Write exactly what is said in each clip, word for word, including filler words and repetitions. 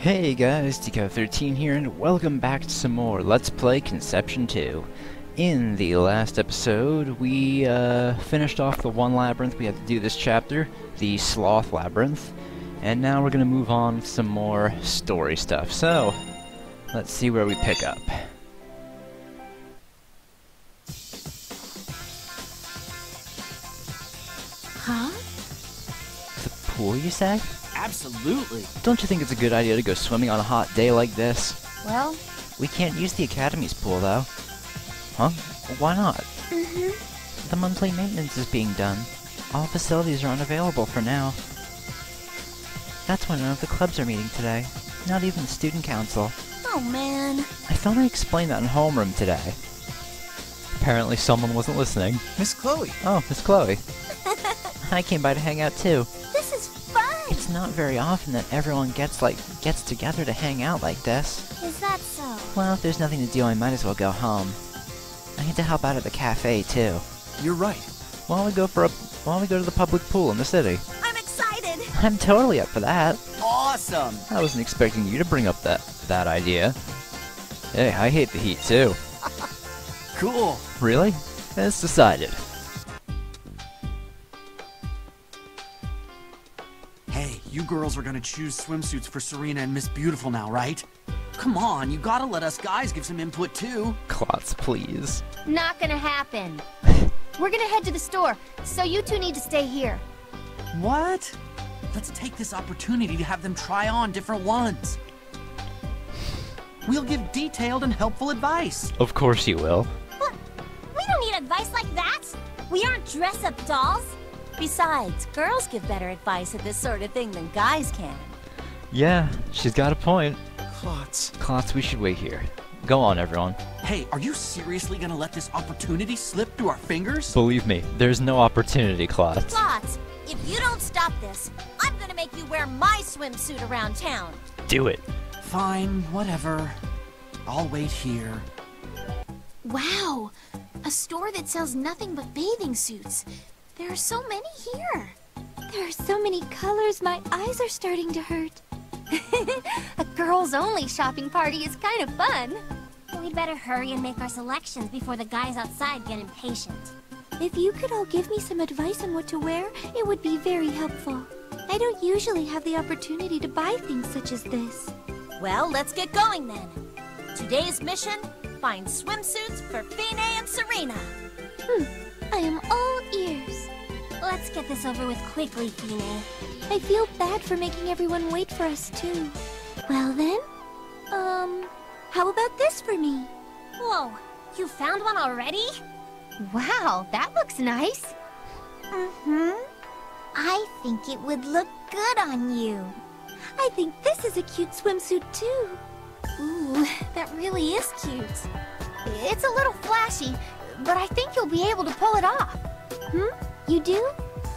Hey guys, D K thirteen here, and welcome back to some more Let's Play Conception two. In the last episode, we uh, finished off the one labyrinth we had to do this chapter, the Sloth Labyrinth, and now we're going to move on with some more story stuff. So, let's see where we pick up. Huh? The pool, you say? Absolutely. Don't you think it's a good idea to go swimming on a hot day like this? Well, we can't use the Academy's pool, though. Huh? Why not? Mm-hmm. The monthly maintenance is being done. All facilities are unavailable for now. That's when none of the clubs are meeting today. Not even the student council. Oh, man. I thought I explained that in homeroom today. Apparently someone wasn't listening. Miss Chloe. Oh, Miss Chloe. I came by to hang out, too. This is fun. It's not very often that everyone gets like gets together to hang out like this. Is that so? Well, if there's nothing to do, I might as well go home. I need to help out at the cafe too. You're right. Why don't we go for a why don't we go to the public pool in the city? I'm excited. I'm totally up for that. Awesome. I wasn't expecting you to bring up that that idea. Hey, I hate the heat too. Cool. Really? It's decided. You girls are gonna choose swimsuits for Serena and Miss Beautiful now, right? Come on, you gotta let us guys give some input too. Clots, please. Not gonna happen. We're gonna head to the store, so you two need to stay here. What? Let's take this opportunity to have them try on different ones. We'll give detailed and helpful advice. Of course you will. What? We don't need advice like that. We aren't dress-up dolls. Besides, girls give better advice at this sort of thing than guys can. Yeah, she's got a point. Klotz. Klotz, we should wait here. Go on, everyone. Hey, are you seriously gonna let this opportunity slip through our fingers? Believe me, there's no opportunity, Klotz. Klotz, if you don't stop this, I'm gonna make you wear my swimsuit around town. Do it. Fine, whatever. I'll wait here. Wow, a store that sells nothing but bathing suits. There are so many here. There are so many colors, my eyes are starting to hurt. A girls-only shopping party is kind of fun. We'd better hurry and make our selections before the guys outside get impatient. If you could all give me some advice on what to wear, it would be very helpful. I don't usually have the opportunity to buy things such as this. Well, let's get going then. Today's mission, find swimsuits for Fine and Serena. Hmm, I am all ears. Let's get this over with quickly, Fine. I feel bad for making everyone wait for us, too. Well then, um, how about this for me? Whoa, you found one already? Wow, that looks nice. Mm-hmm. I think it would look good on you. I think this is a cute swimsuit, too. Ooh, that really is cute. It's a little flashy, but I think you'll be able to pull it off. Hmm? You do?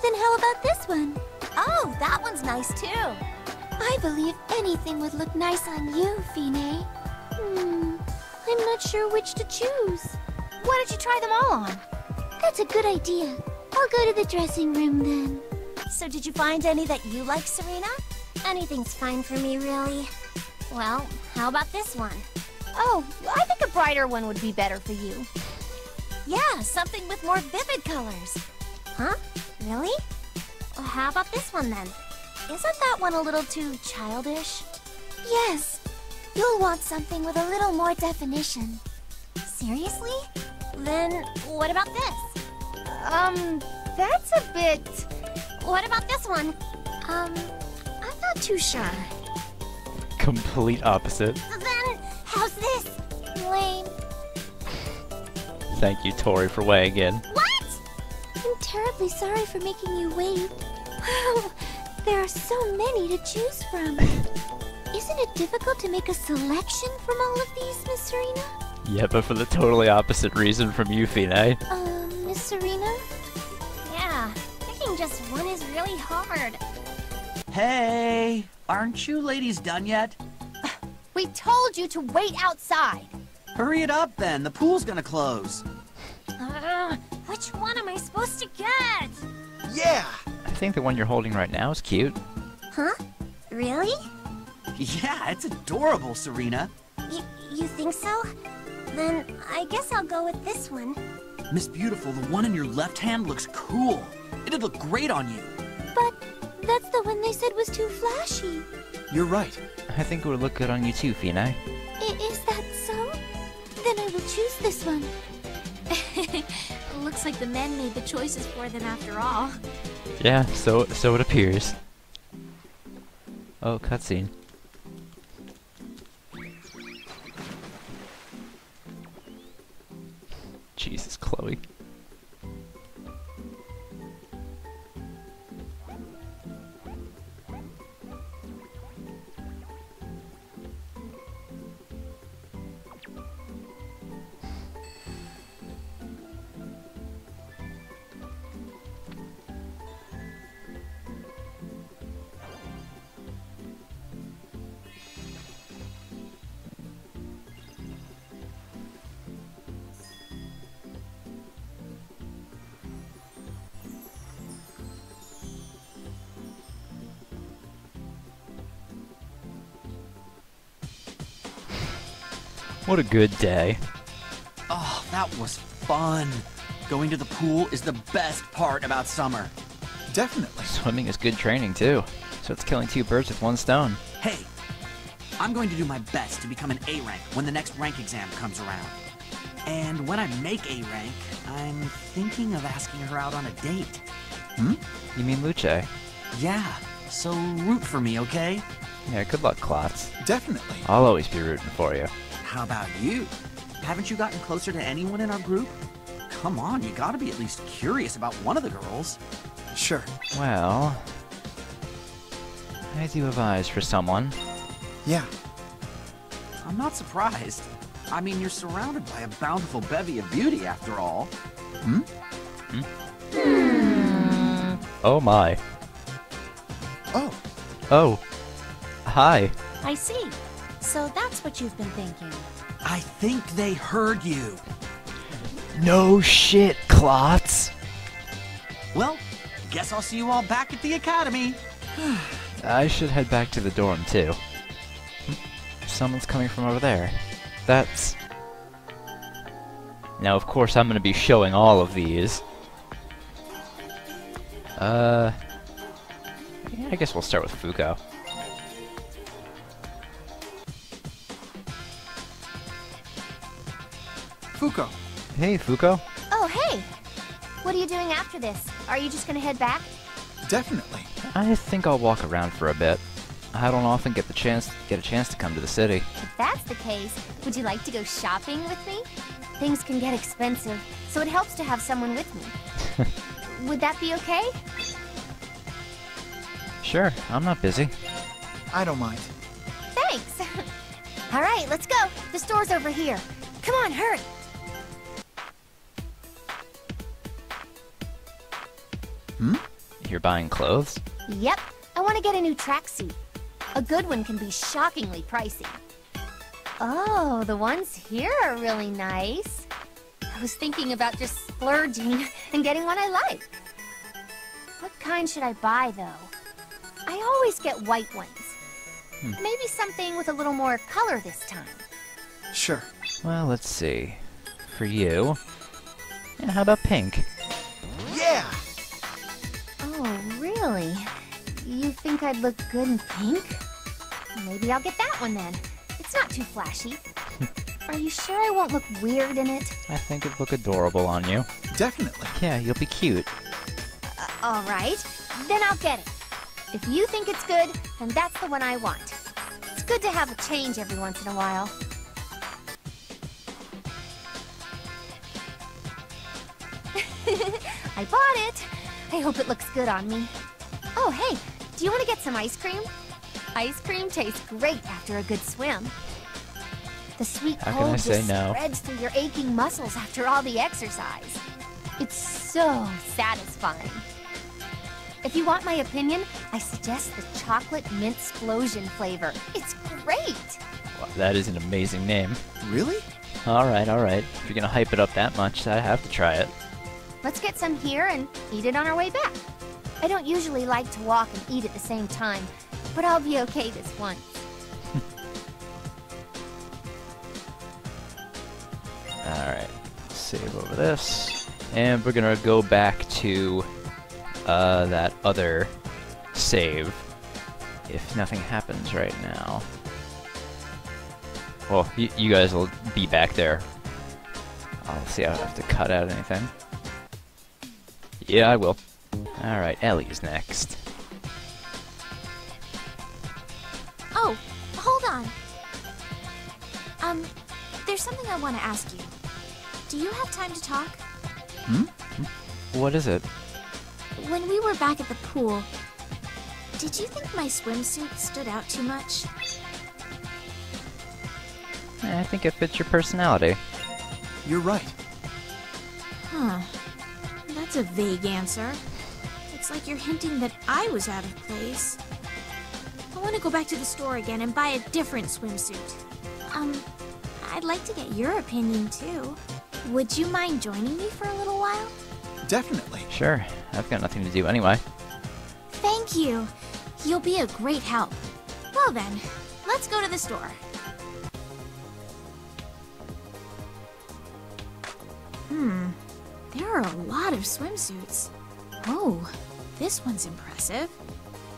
Then how about this one? Oh, that one's nice too. I believe anything would look nice on you, Fine. Hmm, I'm not sure which to choose. Why don't you try them all on? That's a good idea. I'll go to the dressing room then. So did you find any that you like, Serena? Anything's fine for me, really. Well, how about this one? Oh, I think a brighter one would be better for you. Yeah, something with more vivid colors. Huh? Really? Well, how about this one then? Isn't that one a little too childish? Yes. You'll want something with a little more definition. Seriously? Then what about this? Um, that's a bit... What about this one? Um, I'm not too sure. Complete opposite. Then, how's this? Lame. Thank you, Tori, for weighing in. What? I'm terribly sorry for making you wait. Wow, there are so many to choose from. Isn't it difficult to make a selection from all of these, Miss Serena? Yeah, but for the totally opposite reason from you, Fine. Um, Miss Serena? Yeah, picking just one is really hard. Hey, aren't you ladies done yet? We told you to wait outside. Hurry it up then, the pool's gonna close. Uh, which one am I supposed to get? Yeah! I think the one you're holding right now is cute. Huh? Really? Yeah, it's adorable, Serena. Y- you think so? Then I guess I'll go with this one. Miss Beautiful, the one in your left hand looks cool. It'd look great on you. But that's the one they said was too flashy. You're right. I think it would look good on you too, Finai. Is that so? Then I will choose this one. Looks like the men made the choices for them after all. Yeah, so so it appears. Oh, cutscene. Jesus, Chloe. What a good day. Oh, that was fun. Going to the pool is the best part about summer. Definitely. Swimming is good training, too. So it's killing two birds with one stone. Hey, I'm going to do my best to become an A rank when the next rank exam comes around. And when I make A rank, I'm thinking of asking her out on a date. Hmm? You mean Luce? Yeah, so root for me, okay? Yeah, good luck, Klotz. Definitely. I'll always be rooting for you. How about you? Haven't you gotten closer to anyone in our group? Come on, you gotta be at least curious about one of the girls. Sure. Well, I do have eyes for someone. Yeah. I'm not surprised. I mean, you're surrounded by a bountiful bevy of beauty, after all. Hmm? Hmm? Oh my. Oh. Oh. Hi. I see. So that's what you've been thinking. I think they heard you. No shit, Klotz. Well, guess I'll see you all back at the academy. I should head back to the dorm, too. Someone's coming from over there. That's... Now, of course, I'm going to be showing all of these. Uh... I guess we'll start with Fuko. Fuko. Hey, Fuko. Oh, hey! What are you doing after this? Are you just gonna head back? Definitely. I think I'll walk around for a bit. I don't often get the chance get a chance to come to the city. If that's the case, would you like to go shopping with me? Things can get expensive, so it helps to have someone with me. Would that be okay? Sure, I'm not busy. I don't mind. Thanks! Alright, let's go! The store's over here. Come on, hurry! Hmm? You're buying clothes? Yep. I want to get a new tracksuit. A good one can be shockingly pricey. Oh, the ones here are really nice. I was thinking about just splurging and getting one I like. What kind should I buy, though? I always get white ones. Hmm. Maybe something with a little more color this time. Sure. Well, let's see. For you... And how about pink? Yeah! Oh, really? You think I'd look good in pink? Maybe I'll get that one then. It's not too flashy. Are you sure I won't look weird in it? I think it'd look adorable on you. Definitely. Yeah, you'll be cute. Uh, Alright, then I'll get it. If you think it's good, then that's the one I want. It's good to have a change every once in a while. I bought it! I hope it looks good on me. Oh, hey, do you want to get some ice cream? Ice cream tastes great after a good swim. The sweet cold just spreads through your aching muscles after all the exercise. It's so satisfying. If you want my opinion, I suggest the chocolate mint explosion flavor. It's great! Well, that is an amazing name. Really? Alright, alright. If you're gonna hype it up that much, I have to try it. Let's get some here and eat it on our way back. I don't usually like to walk and eat at the same time, but I'll be okay this once. save over this. And we're gonna go back to uh, that other save if nothing happens right now. Well, you, you guys will be back there. I'll see, I don't have to cut out anything. Yeah, I will. Alright, Ellie's next. Oh, hold on. Um, there's something I want to ask you. Do you have time to talk? Hmm? What is it? When we were back at the pool, did you think my swimsuit stood out too much? I think it fits your personality. You're right. Huh. That's a vague answer. It's like you're hinting that I was out of place. I want to go back to the store again and buy a different swimsuit. Um, I'd like to get your opinion too. Would you mind joining me for a little while? Definitely. Sure. I've got nothing to do anyway. Thank you. You'll be a great help. Well then, let's go to the store. Hmm. There are a lot of swimsuits. Oh, this one's impressive.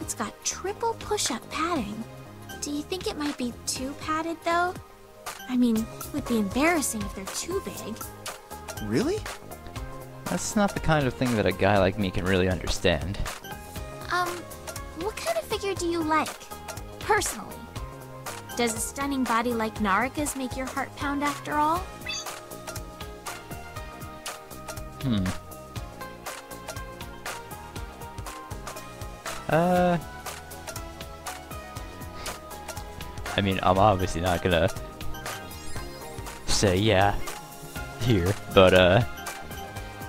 It's got triple push-up padding. Do you think it might be too padded, though? I mean, it would be embarrassing if they're too big. Really? That's not the kind of thing that a guy like me can really understand. Um, what kind of figure do you like? Personally. Does a stunning body like Narika's make your heart pound after all? Hmm. Uh... I mean, I'm obviously not gonna say yeah here, but uh...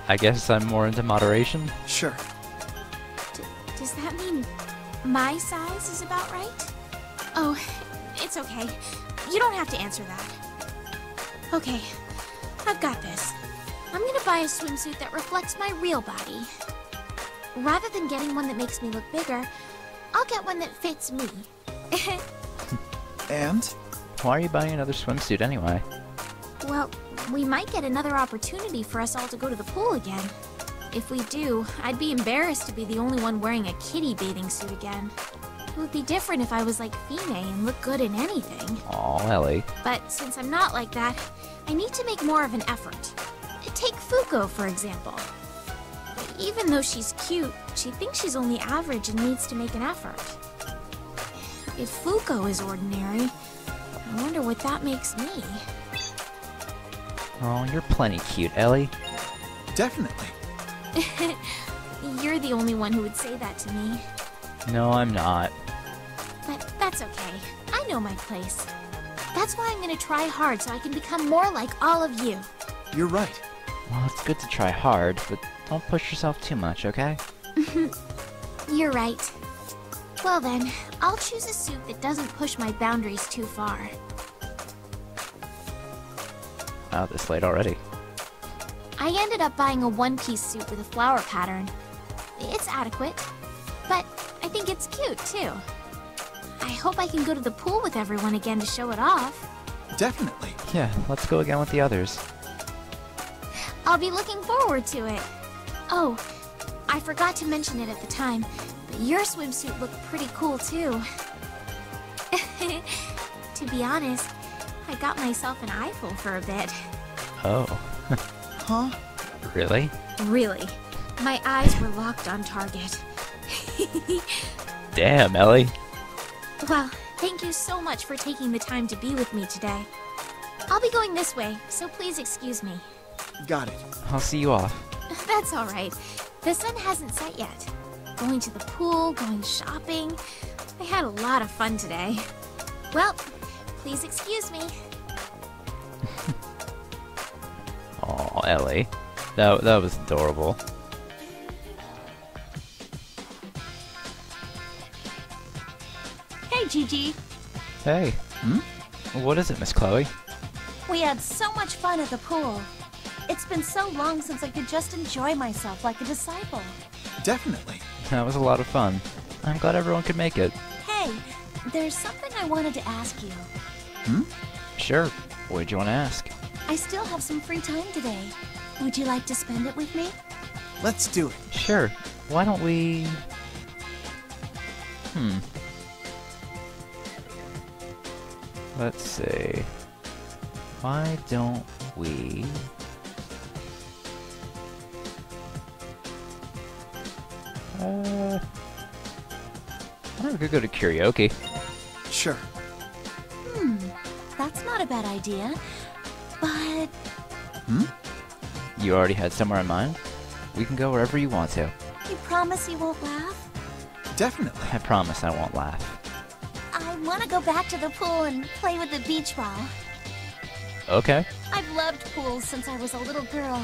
I guess I'm more into moderation? Sure. D- does that mean my size is about right? Oh, it's okay. You don't have to answer that. Okay, I've got this. I'm gonna buy a swimsuit that reflects my real body. Rather than getting one that makes me look bigger, I'll get one that fits me. And? Why are you buying another swimsuit anyway? Well, we might get another opportunity for us all to go to the pool again. If we do, I'd be embarrassed to be the only one wearing a kiddie bathing suit again. It would be different if I was like Fine and looked good in anything. Aw, Ellie. But since I'm not like that, I need to make more of an effort. Take Fuko, for example. Even though she's cute, she thinks she's only average and needs to make an effort. If Fuko is ordinary, I wonder what that makes me. Oh, you're plenty cute, Ellie. Definitely. You're the only one who would say that to me. No, I'm not. But that's okay. I know my place. That's why I'm gonna try hard so I can become more like all of you. You're right. Well, it's good to try hard, but don't push yourself too much, okay? You're right. Well then, I'll choose a suit that doesn't push my boundaries too far. Wow, this late already. I ended up buying a one-piece suit with a flower pattern. It's adequate, but I think it's cute, too. I hope I can go to the pool with everyone again to show it off. Definitely. Yeah, let's go again with the others. I'll be looking forward to it. Oh, I forgot to mention it at the time, but your swimsuit looked pretty cool too. To be honest, I got myself an eyeful for a bit. Oh. Huh? Really? Really. My eyes were locked on target. Damn, Ellie. Well, thank you so much for taking the time to be with me today. I'll be going this way, so please excuse me. Got it. I'll see you off. That's alright. The sun hasn't set yet. Going to the pool, going shopping. I had a lot of fun today. Well, please excuse me. Aw, Ellie. That, that was adorable. Hey, Gigi. Hey. Hmm? What is it, Miss Chloe? We had so much fun at the pool. It's been so long since I could just enjoy myself like a disciple. Definitely. That was a lot of fun. I'm glad everyone could make it. Hey, there's something I wanted to ask you. Hmm? Sure. What did you want to ask? I still have some free time today. Would you like to spend it with me? Let's do it. Sure. Why don't we... Hmm. Let's see. Why don't we... Uh... I think we could go to karaoke. Sure. Hmm. That's not a bad idea. But... Hmm? You already had somewhere in mind? We can go wherever you want to. You promise you won't laugh? Definitely. I promise I won't laugh. I want to go back to the pool and play with the beach ball. Okay. I've loved pools since I was a little girl,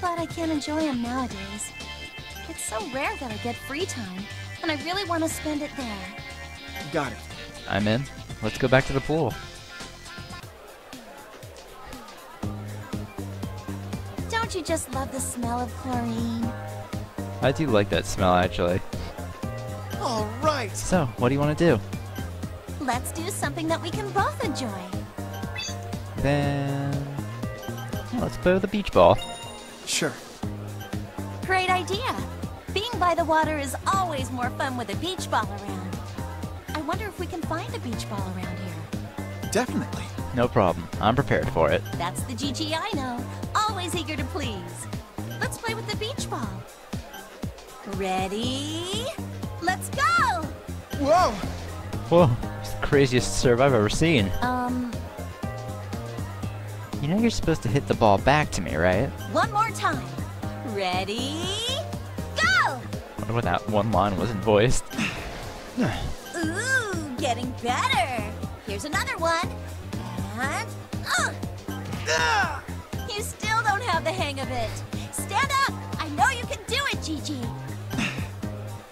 but I can't enjoy them nowadays. It's so rare that I get free time, and I really want to spend it there. Got it. I'm in. Let's go back to the pool. Don't you just love the smell of chlorine? I do like that smell, actually. All right. So, what do you want to do? Let's do something that we can both enjoy. Then... Yeah, let's play with the beach ball. Sure. Great idea. Being by the water is always more fun with a beach ball around. I wonder if we can find a beach ball around here. Definitely. No problem. I'm prepared for it. That's the G G I know. Always eager to please. Let's play with the beach ball. Ready? Let's go! Whoa! Whoa. It's the craziest serve I've ever seen. Um... You know you're supposed to hit the ball back to me, right? One more time. Ready? Go! I wonder when that one line wasn't voiced. Ooh, getting better. Here's another one. And... Uh. Uh. You still don't have the hang of it. Stand up! I know you can do it, Gigi!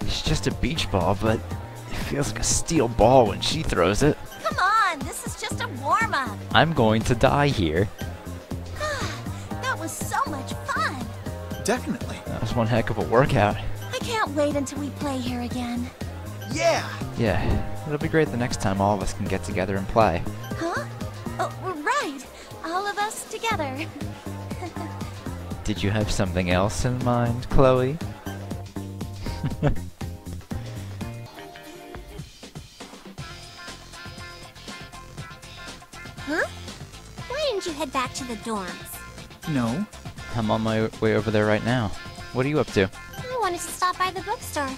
It's just a beach ball, but it feels like a steel ball when she throws it. Come on, this is just a warm-up. I'm going to die here. That was so much fun. Definitely. That was one heck of a workout. I can't wait until we play here again. Yeah! Yeah, it'll be great the next time all of us can get together and play. Huh? Oh, right! All of us together. Did you have something else in mind, Chloe? Huh? Why didn't you head back to the dorms? No. I'm on my way over there right now. What are you up to? I wanted to stop by the bookstore.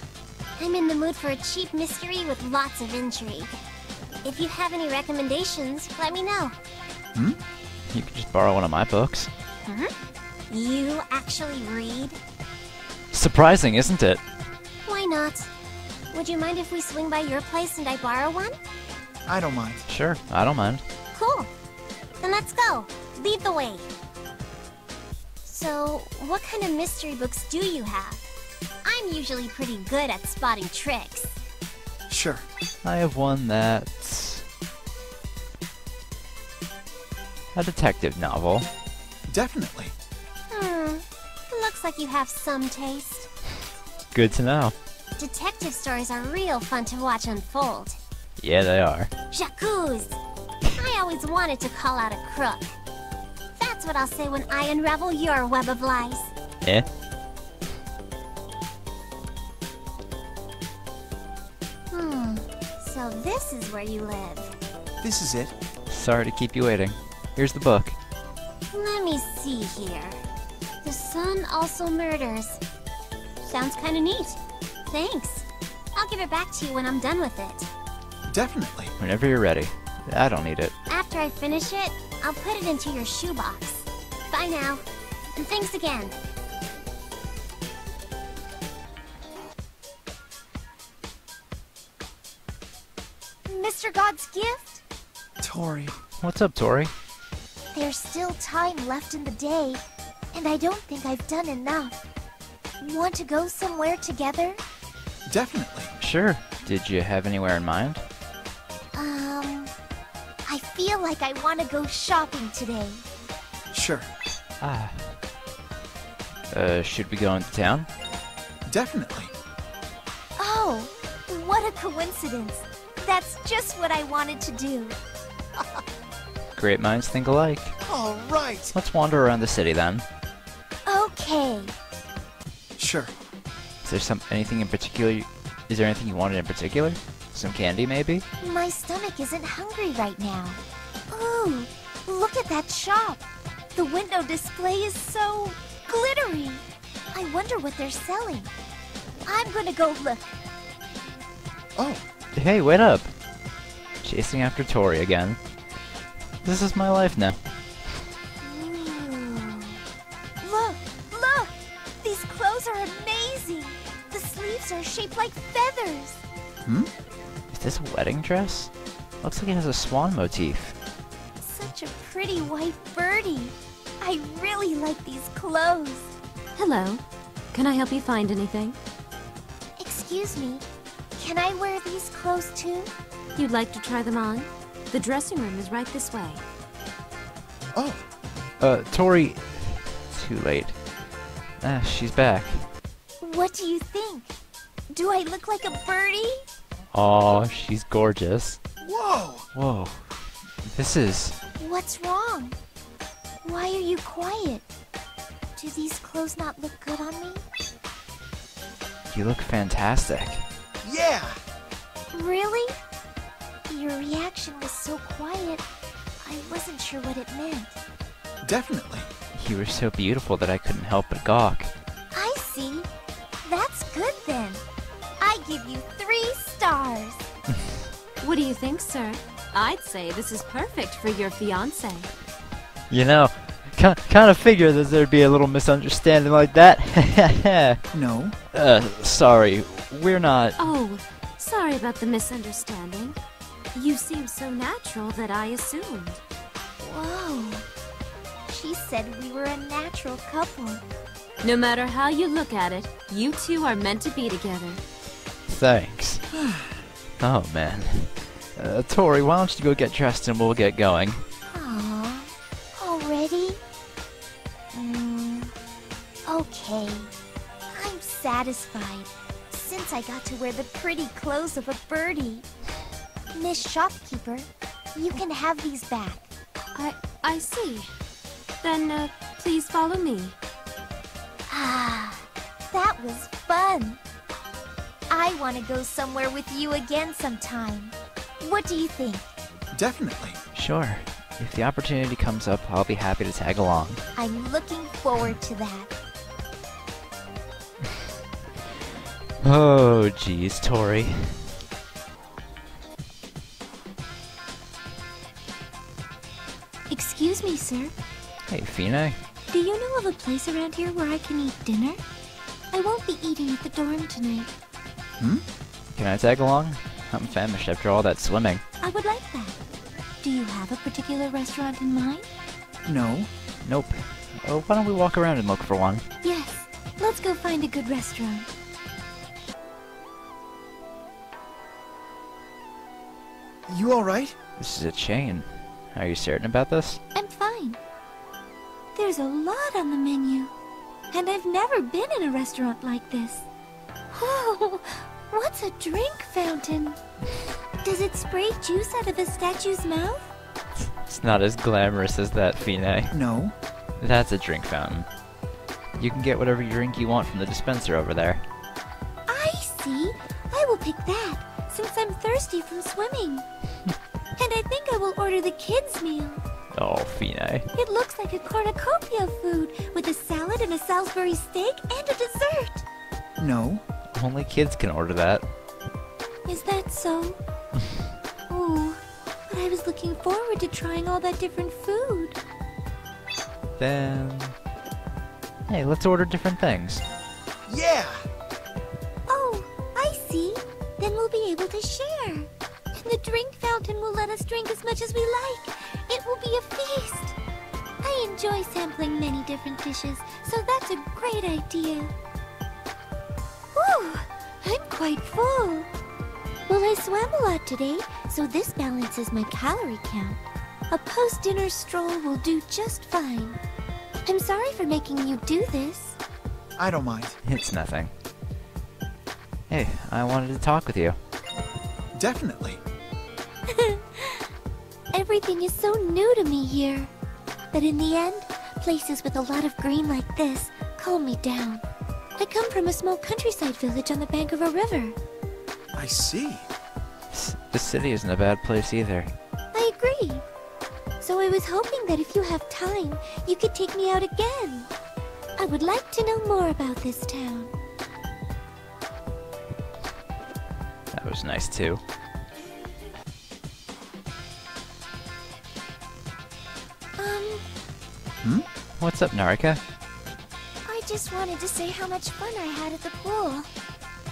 I'm in the mood for a cheap mystery with lots of intrigue. If you have any recommendations, let me know. Hmm? You can just borrow one of my books. Huh? You actually read? Surprising, isn't it? Why not? Would you mind if we swing by your place and I borrow one? I don't mind. Sure, I don't mind. Cool. Then let's go. Lead the way. So, what kind of mystery books do you have? I'm usually pretty good at spotting tricks. Sure. I have one that's... a detective novel. Definitely. Hmm. Looks like you have some taste. Good to know. Detective stories are real fun to watch unfold. Yeah, they are. J'accuse! I always wanted to call out a crook. That's what I'll say when I unravel your web of lies. Eh? Hmm, so this is where you live. This is it. Sorry to keep you waiting. Here's the book. Let me see here. The Sun Also Murders. Sounds kinda neat. Thanks. I'll give it back to you when I'm done with it. Definitely. Whenever you're ready. I don't need it. After I finish it, I'll put it into your shoebox. Bye now. And thanks again. Mister God's gift? Tori. What's up, Tori? There's still time left in the day, and I don't think I've done enough. Want to go somewhere together? Definitely. Sure. Did you have anywhere in mind? Um... I feel like I want to go shopping today. Sure. Ah. Uh, should we go into town? Definitely. Oh, what a coincidence. That's just what I wanted to do. Great minds think alike. All right. Let's wander around the city then. Okay. Sure. Is there some anything in particular? Is there anything you wanted in particular? Some candy maybe? My stomach isn't hungry right now. Ooh, look at that shop. The window display is so glittery. I wonder what they're selling. I'm gonna go look. Oh. Hey, wait up. Chasing after Tori again. This is my life now. Ooh. Look, look! These clothes are amazing! The sleeves are shaped like feathers! Hmm? Is this a wedding dress? Looks like it has a swan motif. Such a pretty white birdie. I really like these clothes. Hello. Can I help you find anything? Excuse me. Can I wear these clothes too? You'd like to try them on? The dressing room is right this way. Oh. Uh, Tori... Too late. Ah, she's back. What do you think? Do I look like a birdie? Aw, she's gorgeous. Whoa! Whoa. This is... What's wrong? Why are you quiet? Do these clothes not look good on me? You look fantastic. Yeah! Really? Your reaction was so quiet, I wasn't sure what it meant. Definitely. You were so beautiful that I couldn't help but gawk. I see. That's good then. I give you three stars. What do you think, sir? I'd say this is perfect for your fiancé. You know, kind of figured that there'd be a little misunderstanding like that. No. Uh, sorry. We're not... Oh, sorry about the misunderstanding. You seem so natural that I assumed. Whoa. She said we were a natural couple. No matter how you look at it, you two are meant to be together. Thanks. Oh, man. Uh, Tori, why don't you go get dressed and we'll get going. Aww. Already? Mm, okay. I'm satisfied, since I got to wear the pretty clothes of a birdie. Miss Shopkeeper, you can have these back. I... I see. Then, uh, please follow me. Ah, that was fun. I want to go somewhere with you again sometime. What do you think? Definitely. Sure. If the opportunity comes up, I'll be happy to tag along. I'm looking forward to that. Oh, geez, Tori. Excuse me, sir. Hey, Fina. Do you know of a place around here where I can eat dinner? I won't be eating at the dorm tonight. Hmm? Can I tag along? I'm famished after all that swimming. I would like that. Do you have a particular restaurant in mind? No. Nope. Oh, why don't we walk around and look for one? Yes. Let's go find a good restaurant. You alright? This is a chain. Are you certain about this? I'm fine. There's a lot on the menu, and I've never been in a restaurant like this. Oh, what's a drink fountain? Does it spray juice out of a statue's mouth? It's not as glamorous as that, Fina. No. That's a drink fountain. You can get whatever drink you want from the dispenser over there. I see. I will pick that, since I'm thirsty from swimming. And I think I will order the kids' meal. Oh, Fina. It looks like a cornucopia of food, with a salad and a Salisbury steak and a dessert. No, only kids can order that. Is that so? Oh, but I was looking forward to trying all that different food. Then... Hey, let's order different things. Yeah! Oh, I see. Then we'll be able to share. The drink fountain will let us drink as much as we like. It will be a feast. I enjoy sampling many different dishes, so that's a great idea. Whew! I'm quite full. Well, I swam a lot today, so this balances my calorie count. A post-dinner stroll will do just fine. I'm sorry for making you do this. I don't mind. It's nothing. Hey, I wanted to talk with you. Definitely. Everything is so new to me here. But in the end, places with a lot of green like this calm me down. I come from a small countryside village on the bank of a river. I see. The city isn't a bad place either. I agree. So I was hoping that if you have time, you could take me out again. I would like to know more about this town. That was nice too. Um... Hmm? What's up, Narika? I just wanted to say how much fun I had at the pool.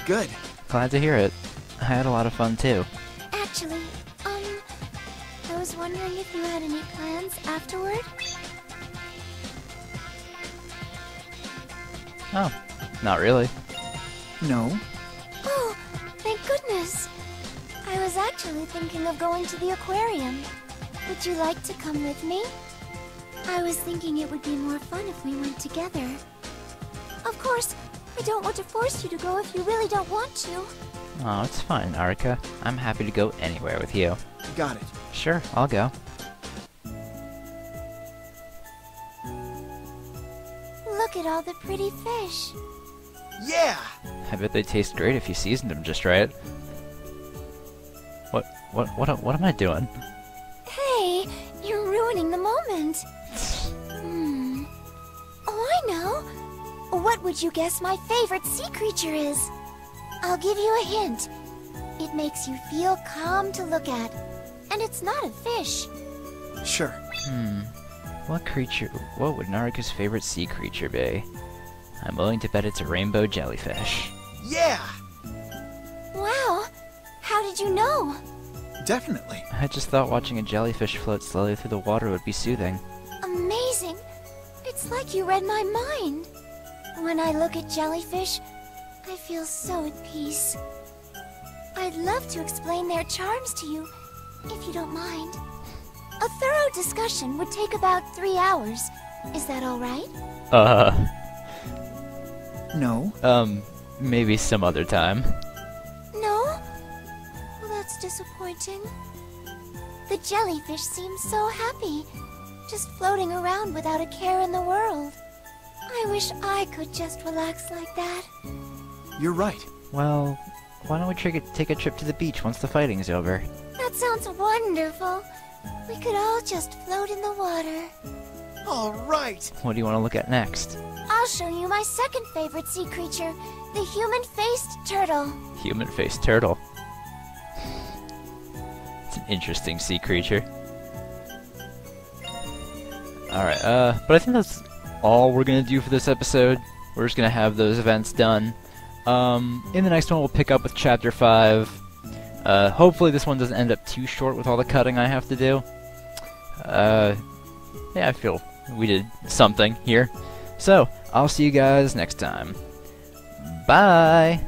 Good. Glad to hear it. I had a lot of fun too. Actually, um... I was wondering if you had any plans afterward? Oh, not really. No. Oh, thank goodness. I was actually thinking of going to the aquarium. Would you like to come with me? I was thinking it would be more fun if we went together. Of course, I don't want to force you to go if you really don't want to. Oh, it's fine, Narika. I'm happy to go anywhere with you. Got it. Sure, I'll go. Look at all the pretty fish. Yeah! I bet they taste great if you seasoned them just right. What, what, what, what am I doing? Hey, you're ruining the moment. Hmm. Oh, I know. What would you guess my favorite sea creature is? I'll give you a hint. It makes you feel calm to look at. And it's not a fish. Sure. Hmm. What creature... What would Narika's favorite sea creature be? I'm willing to bet it's a rainbow jellyfish. Yeah! Wow! How did you know? Definitely. I just thought watching a jellyfish float slowly through the water would be soothing. Amazing! It's like you read my mind. When I look at jellyfish, I feel so at peace. I'd love to explain their charms to you, if you don't mind. A thorough discussion would take about three hours. Is that all right? Uh... No. Um, maybe some other time. No? Well, that's disappointing. The jellyfish seems so happy, just floating around without a care in the world. I wish I could just relax like that. You're right. Well, why don't we take a trip to the beach once the fighting's over? That sounds wonderful. We could all just float in the water. All right! What do you want to look at next? I'll show you my second favorite sea creature, the human-faced turtle. Human-faced turtle? It's an interesting sea creature. Alright, uh, but I think that's all we're gonna do for this episode. We're just gonna have those events done. Um, in the next one we'll pick up with Chapter five. Uh, hopefully this one doesn't end up too short with all the cutting I have to do. Uh, yeah, I feel we did something here. So, I'll see you guys next time. Bye!